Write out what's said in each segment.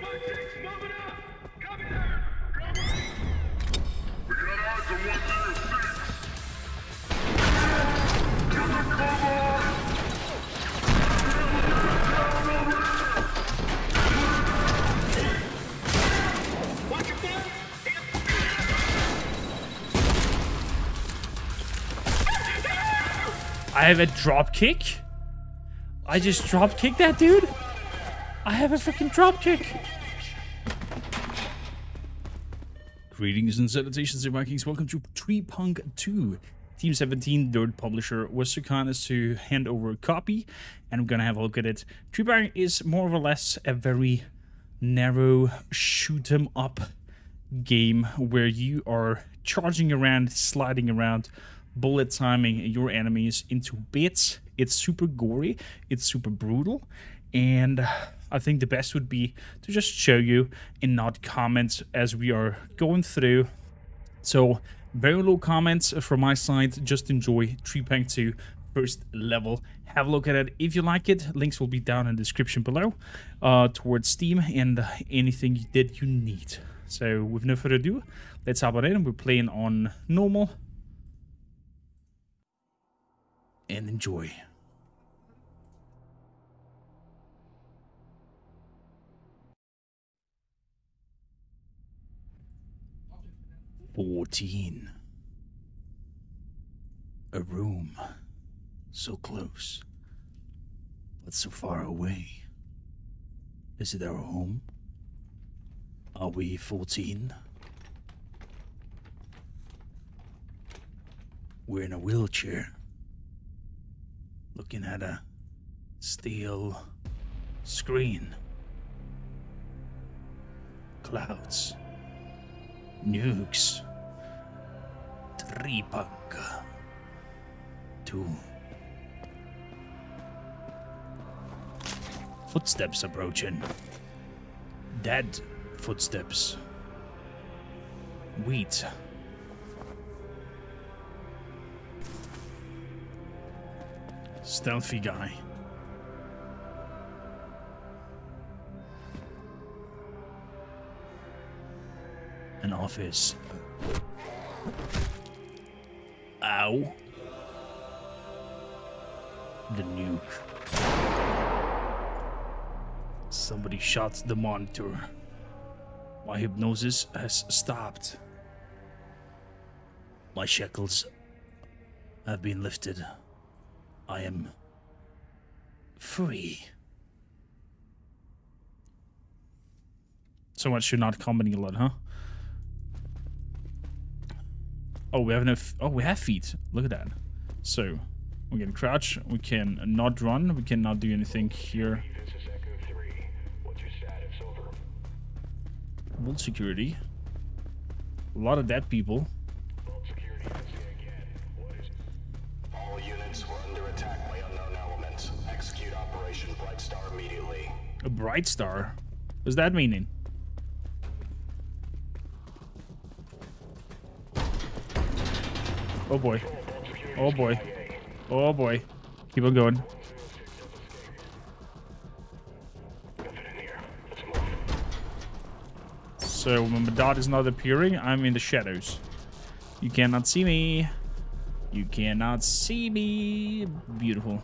I have a drop kick? I just drop kicked that dude? I have a freaking drop kick. Greetings and salutations, Vikings. Welcome to Trepang2. Team 17, Dirt Publisher, was so kind as to hand over a copy, and I'm gonna have a look at it. Trepang is more or less a very narrow shoot 'em up game where you are charging around, sliding around, bullet timing your enemies into bits. It's super gory, it's super brutal, and I think the best would be to just show you and not comment as we are going through. So very low comments from my side, just enjoy Trepang2 first level. Have a look at it if you like it. Links will be down in the description below towards Steam and anything that you need. So with no further ado, let's hop on in. We're playing on normal. And enjoy. "14. A room so close, but so far away. Is it our home? Are we 14? We're in a wheelchair, looking at a steel screen. Clouds. Nukes. Trepang2. Footsteps approaching. Dead footsteps. Wheat. Stealthy guy. An office. Ow. The nuke. Somebody shot the monitor. My hypnosis has stopped. My shackles have been lifted. I am free." So much you're not commenting a lot, huh? Oh, we have no. Oh, we have feet. Look at that. So we can crouch. We can not run. We cannot do anything here. Vault security. A lot of dead people. A bright star? What's that meaning? Oh boy. Oh boy. Oh boy. Keep on going. So when my dot is not appearing, I'm in the shadows. You cannot see me. You cannot see me. Beautiful.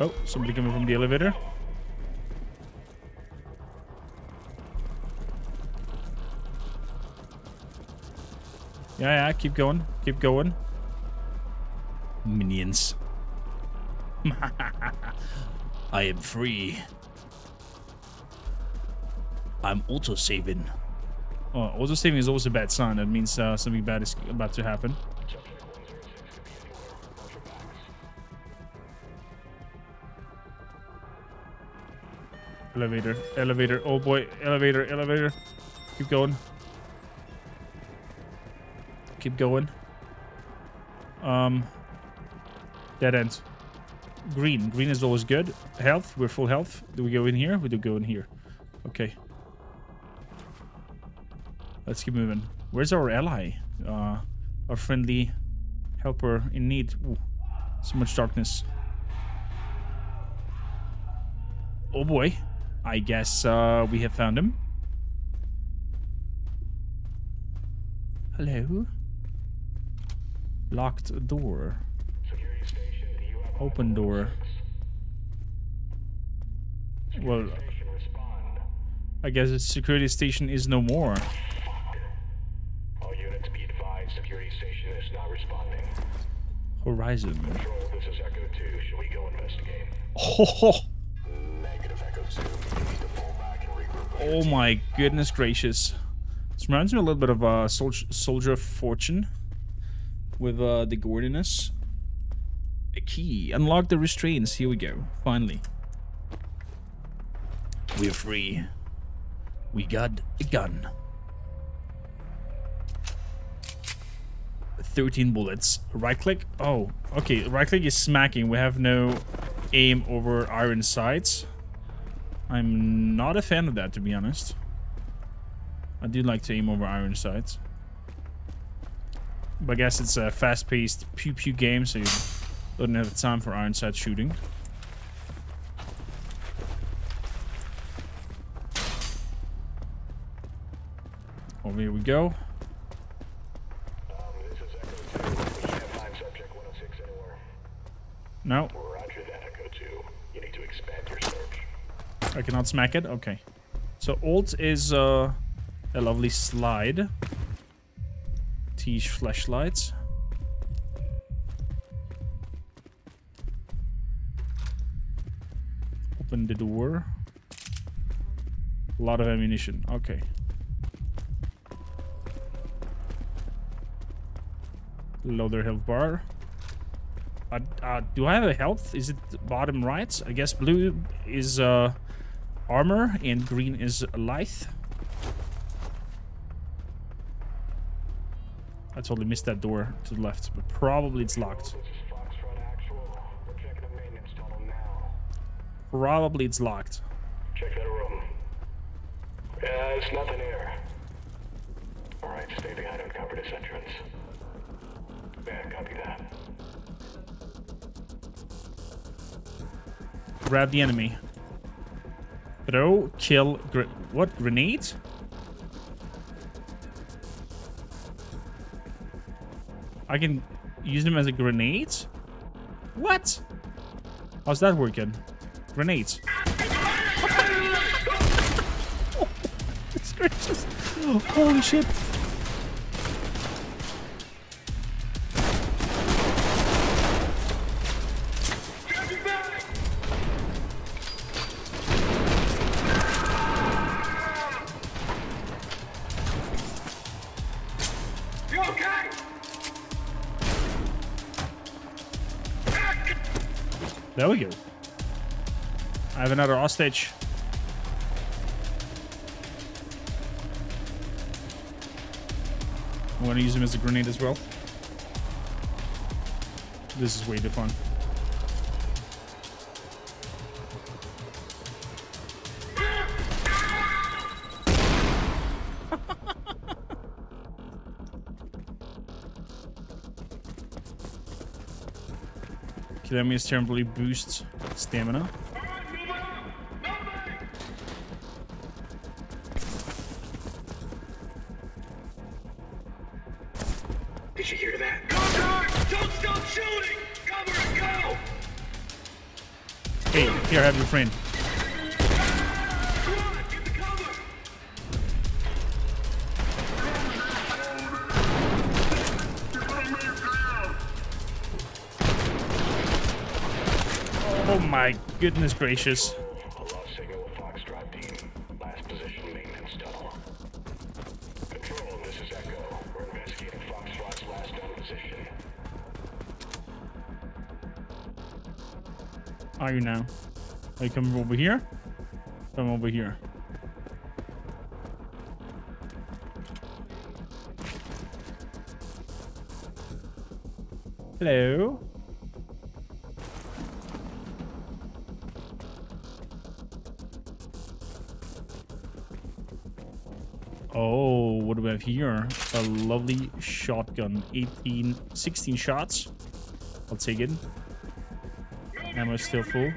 Oh, somebody coming from the elevator. Yeah, keep going. Keep going. Minions. I am free. I'm auto-saving. Oh, auto-saving is always a bad sign. That means something bad is about to happen. Elevator, elevator, oh boy, elevator, elevator. Keep going. Keep going. Dead end. Green. Green is always good. Health, we're full health. Do we go in here? We do go in here. Okay. Let's keep moving. Where's our ally? Our friendly helper in need. Ooh, so much darkness. Oh boy. I guess we have found him. Hello? Locked door. Open door. Well, I guess the security station is no more. All units be advised, security station is not responding. Horizon. Control, this is Echo 2. Should we go investigate? Oh! Negative Echo 2. We need to pull back and regroup. Oh my goodness gracious. This reminds me a little bit of Soldier of Fortune with the gordiness. A key. Unlock the restraints. Here we go. Finally. We're free. We got a gun. 13 bullets. Right click. Oh, okay. Right click is smacking. We have no aim over iron sights. I'm not a fan of that, to be honest. I do like to aim over iron sights. But I guess it's a fast-paced pew-pew game, so you don't have the time for iron sight shooting. Over here we go. This is Echo 2. We can't find subject 106 anywhere. No. Roger that, Echo 2. You need to expand your search. I cannot smack it? Okay. So Alt is a lovely slide. Teach flashlights. Open the door. A lot of ammunition. Okay. Loader health bar. Do I have a health? Is it bottom right? I guess blue is armor and green is life. I totally missed that door to the left, but probably it's locked. Probably it's locked. Check that room. There's nothing here. All right, stay behind and cover this entrance. Yeah, copy that. Grab the enemy. Throw, kill, what? Grenade? I can use them as a grenade? What? How's that working? Grenades. Oh, it's gracious. Holy shit. There we go. I have another hostage. I want to use him as a grenade as well. This is way too fun. That means terribly boosts stamina. Did you hear that? Go, guard! Don't stop shooting! Cover and go! Hey, here, have your friend. Oh my goodness gracious. Are you now? Are you coming over here? Come over here. Hello? Oh, what do we have here? A lovely shotgun. 16 shots. I'll take it. Ammo's still full.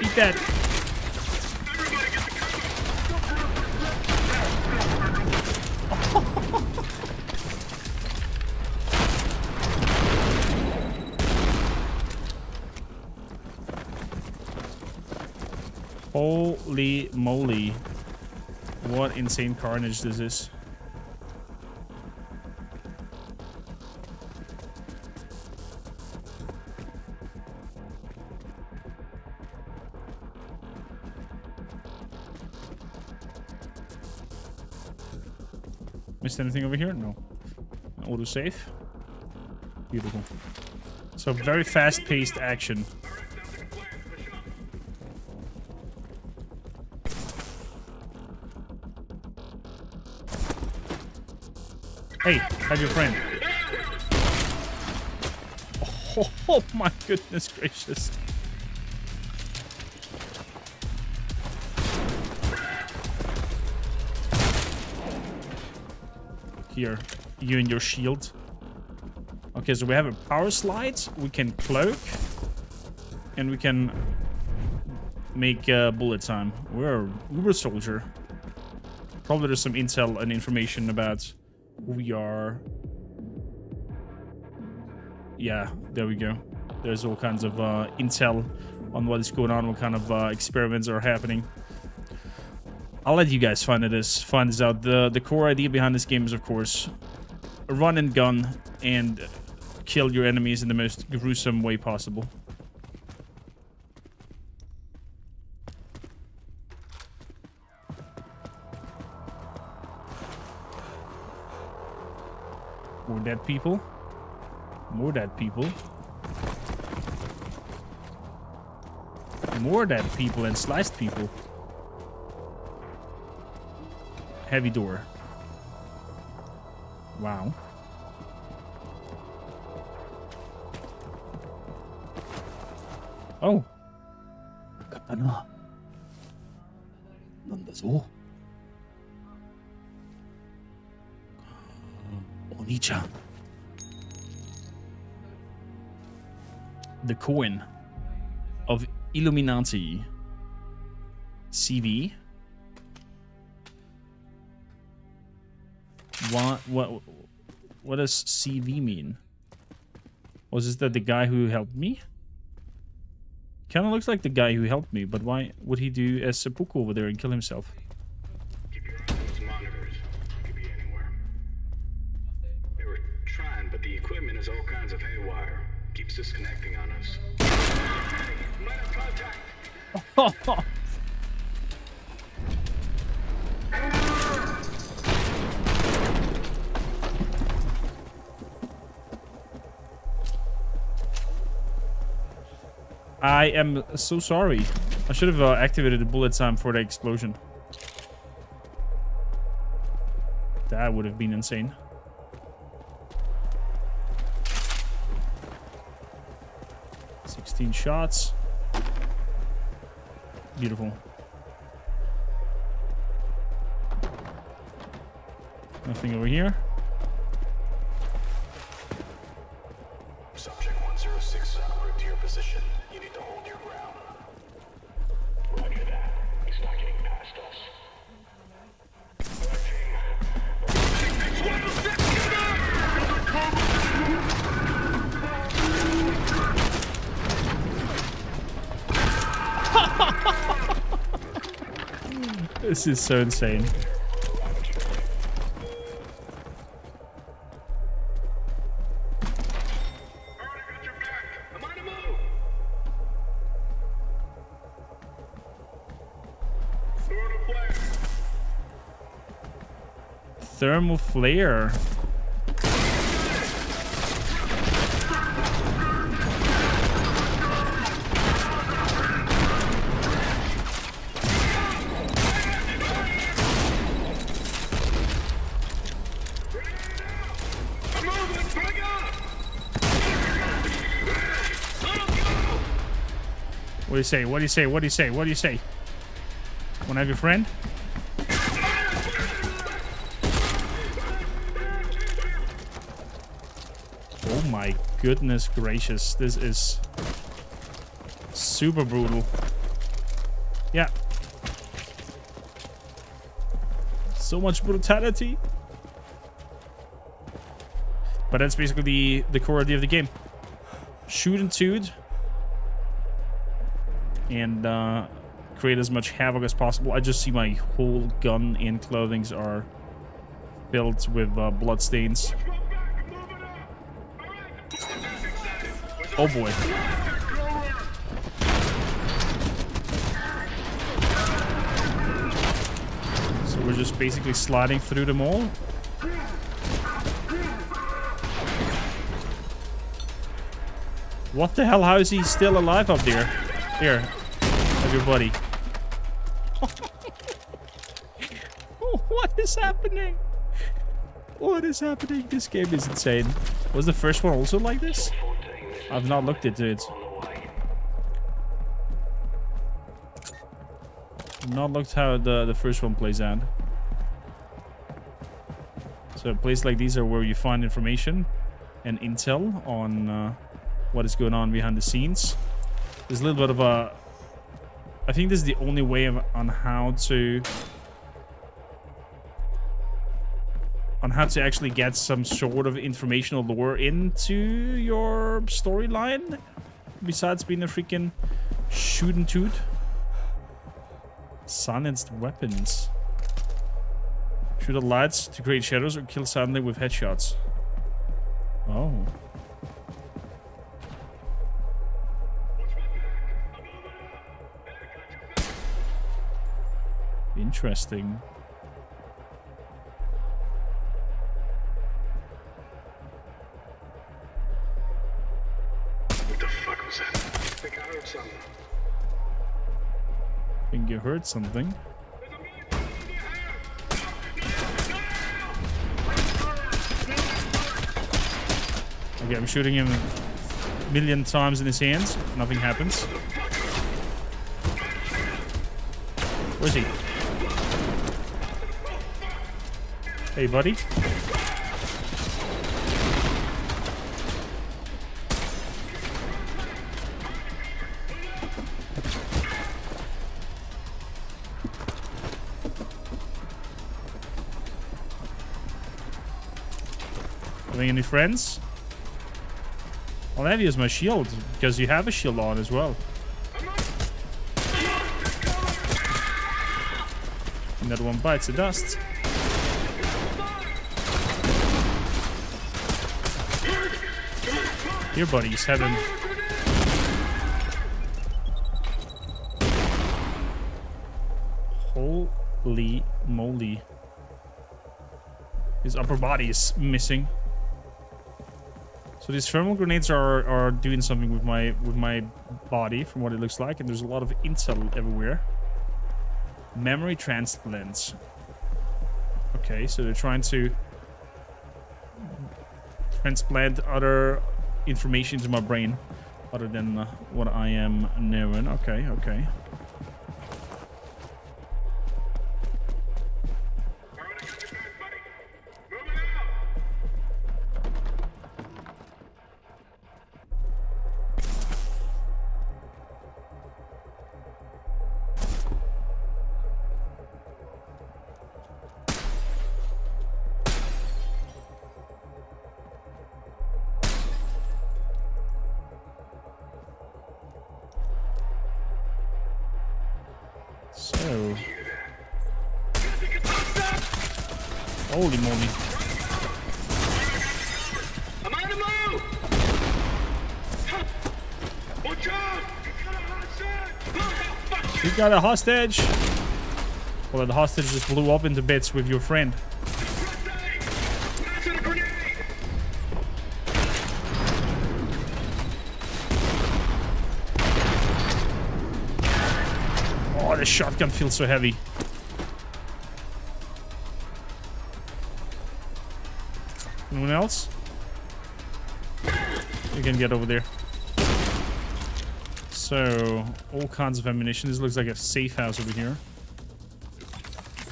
He's dead. Holy moly. What insane carnage this is. Missed anything over here? No. Auto save. Beautiful. So very fast-paced action. Hey, have your friend. Oh my goodness gracious. Here, you and your shield. Okay, so we have a power slide. We can cloak. And we can make bullet time. We're a uber soldier. Probably there's some intel and information about who we are. Yeah, there we go. There's all kinds of intel on what is going on, what kind of experiments are happening. I'll let you guys find this out. The core idea behind this game is, of course, run and gun and kill your enemies in the most gruesome way possible. More dead people. More dead people. More dead people and sliced people. Heavy door. Wow. Oh. Katana. Nandazo. Oni-chan. The coin of Illuminati. CV. What does CV mean? Was this the guy who helped me? Kind of looks like the guy who helped me, but why would he do a seppuku over there and kill himself? Keep your eye on those monitors. Could be anywhere. They were trying, but the equipment is all kinds of haywire. Keeps disconnecting on us. Might have contact. I am so sorry. I should have activated the bullet time for the explosion. That would have been insane. $16 shots. Beautiful. Nothing over here. Subject 106 route to your position. You need to hold your ground. Roger that. He's not getting past us. This is so insane. Thermal flare. What do you say? What do you say? What do you say? What do you say? Wanna have your friend? Goodness gracious, this is Super brutal. Yeah. So much brutality. But that's basically the core idea of the game. Shoot and toot. And create as much havoc as possible. I just see my whole gun and clothings are filled with blood stains. Oh boy. So we're just basically sliding through them all. What the hell? How is he still alive up there? Here, everybody. What is happening? What is happening? This game is insane. Was the first one also like this? I've not looked into it. I've not looked how the first one plays out. So places like these are where you find information and intel on what is going on behind the scenes. There's a little bit of a... I think this is the only way on how to... on how to actually get some sort of informational lore into your storyline. Besides being a freaking shoot and toot. Silenced weapons. Shoot at lights to create shadows or kill silently with headshots. Oh. Interesting. What the fuck was that? I think you heard something. Okay, I'm shooting him a million times in his hands. Nothing happens. Where is he? Hey, buddy. Having any friends? All I have is my shield, because you have a shield on as well. Another one bites the dust. Your buddy's heaven. Holy moly. His upper body is missing. So these thermal grenades are doing something with my body from what it looks like, and there's a lot of intel everywhere. Memory transplants. Okay, so they're trying to transplant other information to my brain other than what I am knowing. Okay, okay. Holy moly. I'm on the move. Watch out! You got a hostage. Well, the hostage just blew up into bits with your friend. Oh, the shotgun feels so heavy. Anyone else? You can get over there. So, all kinds of ammunition. This looks like a safe house over here.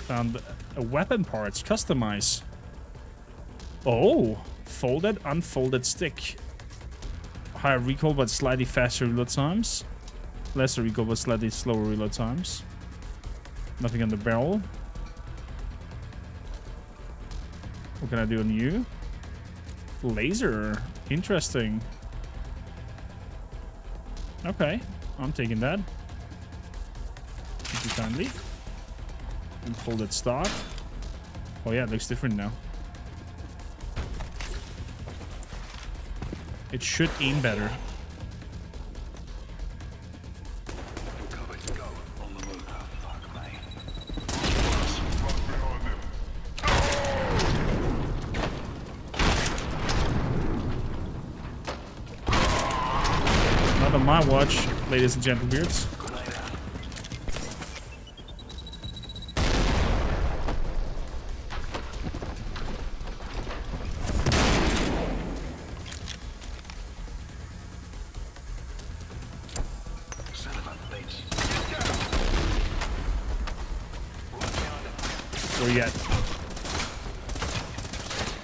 Found a weapon parts. Customize. Oh! Folded, unfolded stick. Higher recoil, but slightly faster reload times. Lesser recover slightly slower reload times. Nothing on the barrel. What can I do on you? Laser. Interesting. Okay, I'm taking that. Thank you kindly. And hold that stock. Oh yeah, it looks different now. It should aim better. Not on my watch, ladies and gentlebeards.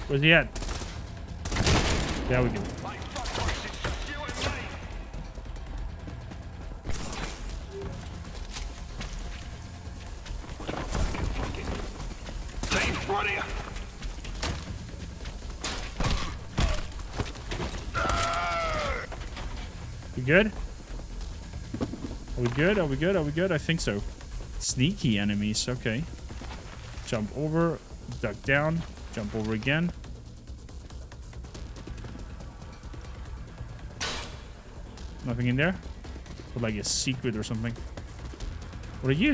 Where's he at? There we go. We good? Are we good? Are we good? Are we good? I think so. Sneaky enemies. Okay. Jump over. Duck down. Jump over again. Nothing in there? Or like a secret or something. What are you?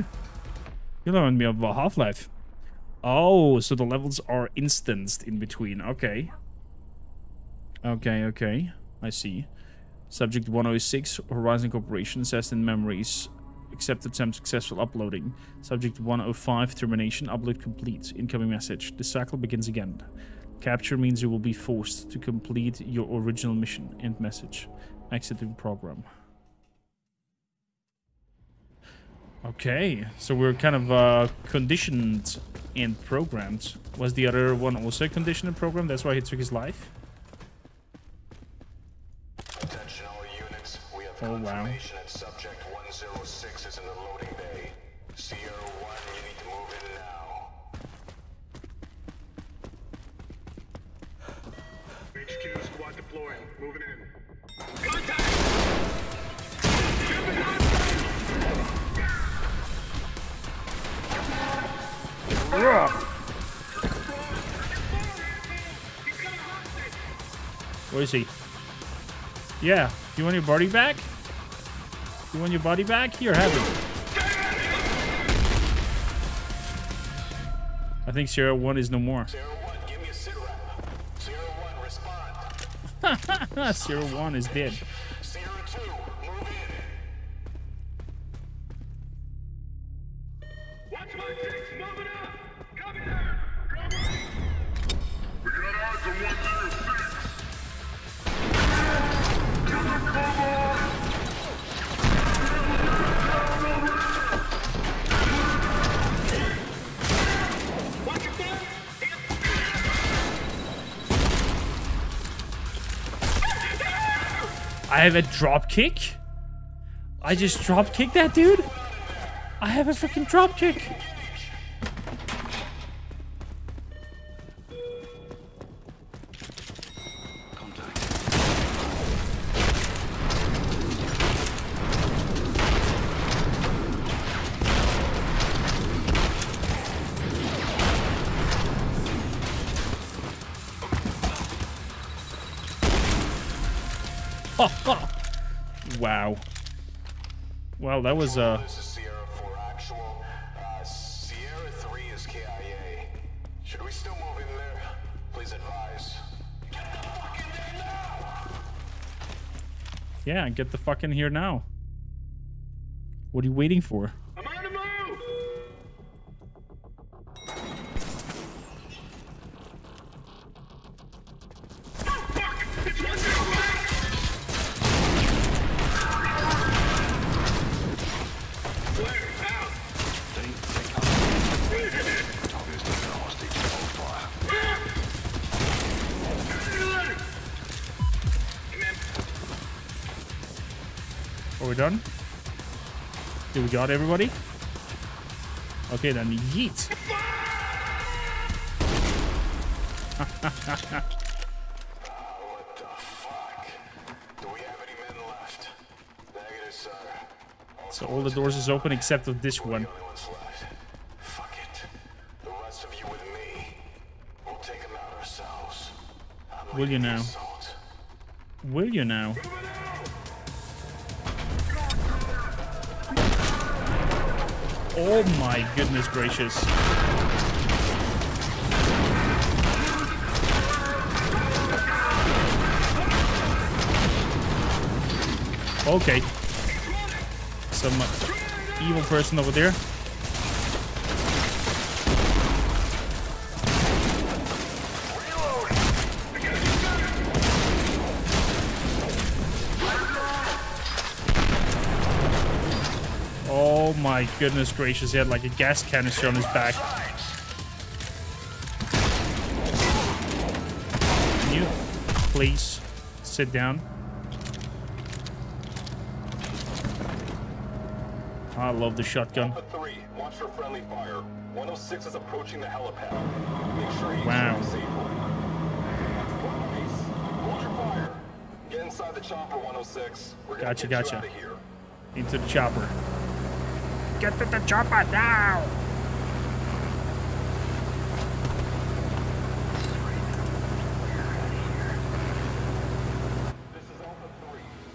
You remind me of Half-Life. Oh, so the levels are instanced in between. Okay. Okay, okay. I see. Subject 106, Horizon Corporation, says in memories. Accept attempt successful uploading. Subject 105, termination. Upload complete. Incoming message. The cycle begins again. Capture means you will be forced to complete your original mission. End message. Exiting program. Okay, so we're kind of conditioned and programmed. Was the other one also conditioned and programmed? That's why he took his life. Attention all units, we have confirmation that subject 106 is in the loading bay. CO1, you need to move in now. HQ squad deploying, moving in. Contact! Where is he? Yeah, you want your body back? You want your body back? Here, have it. I think Sierra 1 is no more. Zero one is dead. Zero two, move in. Watch my six, move it up. Come here. Come on. We got eyes on 106. Come on, come on. I have a drop kick? I just drop kicked that dude? I have a freaking drop kick. Oh, oh. Wow. Well, that was this is Sierra 4 actual. Sierra 3 is KIA. Should we still move in there? Please advise. Get the fuck in there now! Yeah, get the fuck in here now. What are you waiting for? I'm on the move! Oh fuck! It's 1-0! Are we done? Do we got everybody? Okay, then yeet. What the fuck? Do we have any men left? Negative, sir. So all the doors is open except of this one. Will you now? Will you now? Oh my goodness gracious. Okay. Some evil person over there. My goodness gracious, he had like a gas canister on his back. Can you please sit down? I love the shotgun. Wow. Gotcha, gotcha. Into the chopper. Get to the chopper now!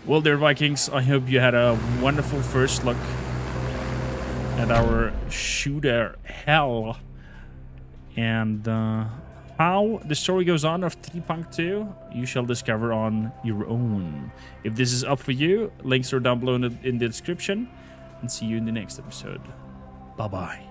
Well, dear Vikings, I hope you had a wonderful first look at our shooter hell. And how the story goes on of Trepang2, you shall discover on your own. If this is up for you, links are down below in the description. And see you in the next episode. Bye-bye.